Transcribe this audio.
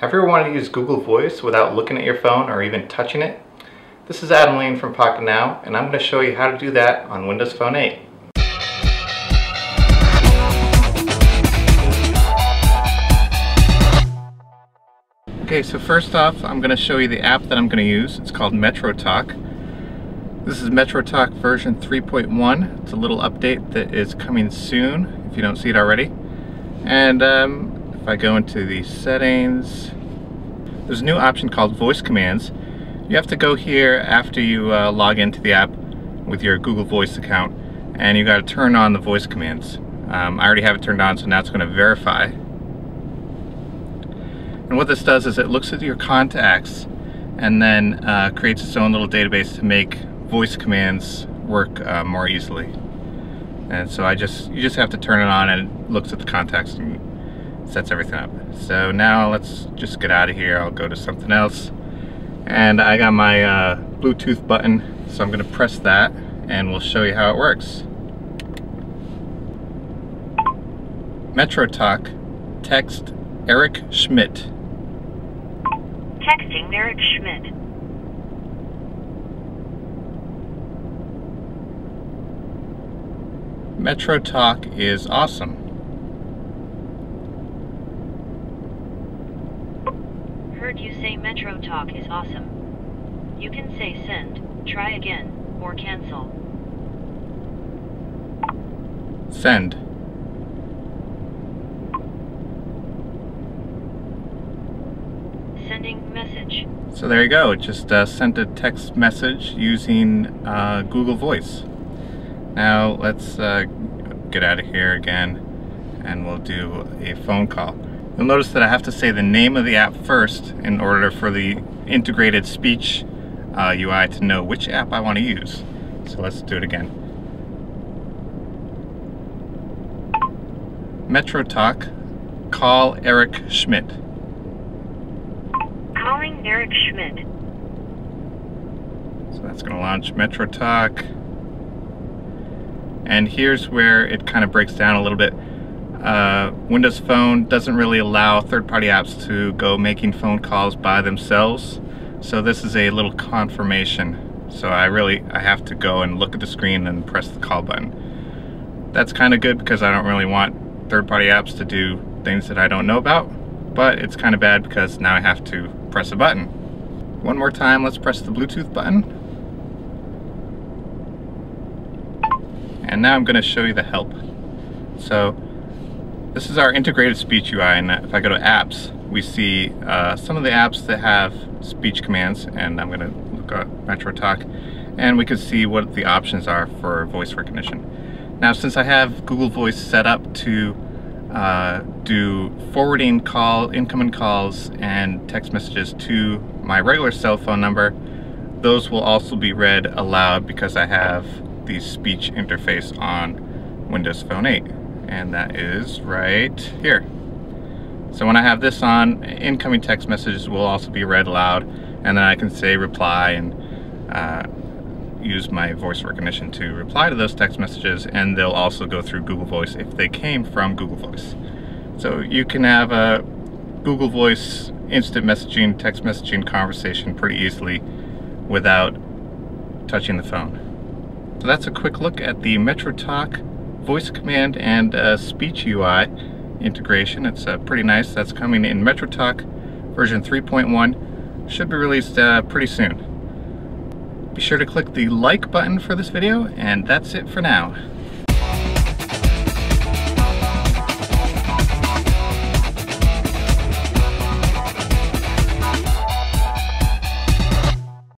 Have you ever wanted to use Google Voice without looking at your phone or even touching it? This is Adam Lane from Pocketnow, and I'm going to show you how to do that on Windows Phone 8. Okay, so first off, I'm going to show you the app that I'm going to use. It's called MetroTalk. This is MetroTalk version 3.1. It's a little update that is coming soon, if you don't see it already. And if I go into the settings, there's a new option called voice commands. You have to go here after you log into the app with your Google Voice account, and you got to turn on the voice commands. I already have it turned on, so now it's going to verify. And what this does is it looks at your contacts and then creates its own little database to make voice commands work more easily. And so you just have to turn it on, and it looks at the contacts and sets everything up. So now let's just get out of here. I'll go to something else, and I got my Bluetooth button, so I'm gonna press that and we'll show you how it works. MetroTalk, text Eric Schmidt. Texting Eric Schmidt. MetroTalk is awesome. Heard you say MetroTalk is awesome. You can say send, try again, or cancel. Send. Sending message. So there you go. Just sent a text message using Google Voice. Now let's get out of here again, and we'll do a phone call. You'll notice that I have to say the name of the app first in order for the integrated speech UI to know which app I want to use. So let's do it again. MetroTalk, call Eric Schmidt. Calling Eric Schmidt. So that's going to launch MetroTalk. And here's where it kind of breaks down a little bit. Windows Phone doesn't really allow third-party apps to go making phone calls by themselves, so this is a little confirmation. So I have to go and look at the screen and press the call button. That's kind of good because I don't really want third-party apps to do things that I don't know about, but it's kind of bad because now I have to press a button. One more time, let's press the Bluetooth button. And now I'm going to show you the help. So this is our integrated speech UI, and if I go to apps, we see some of the apps that have speech commands, and I'm going to look up MetroTalk, and we can see what the options are for voice recognition. Now, since I have Google Voice set up to do forwarding incoming calls and text messages to my regular cell phone number, those will also be read aloud because I have the speech interface on Windows Phone 8. And that is right here. So when I have this on, incoming text messages will also be read aloud, and then I can say reply and use my voice recognition to reply to those text messages, and they'll also go through Google Voice if they came from Google Voice. So you can have a Google Voice instant messaging, text messaging conversation pretty easily without touching the phone. So that's a quick look at the MetroTalk voice command and speech UI integration. It's pretty nice. That's coming in MetroTalk version 3.1. Should be released pretty soon. Be sure to click the like button for this video, and that's it for now.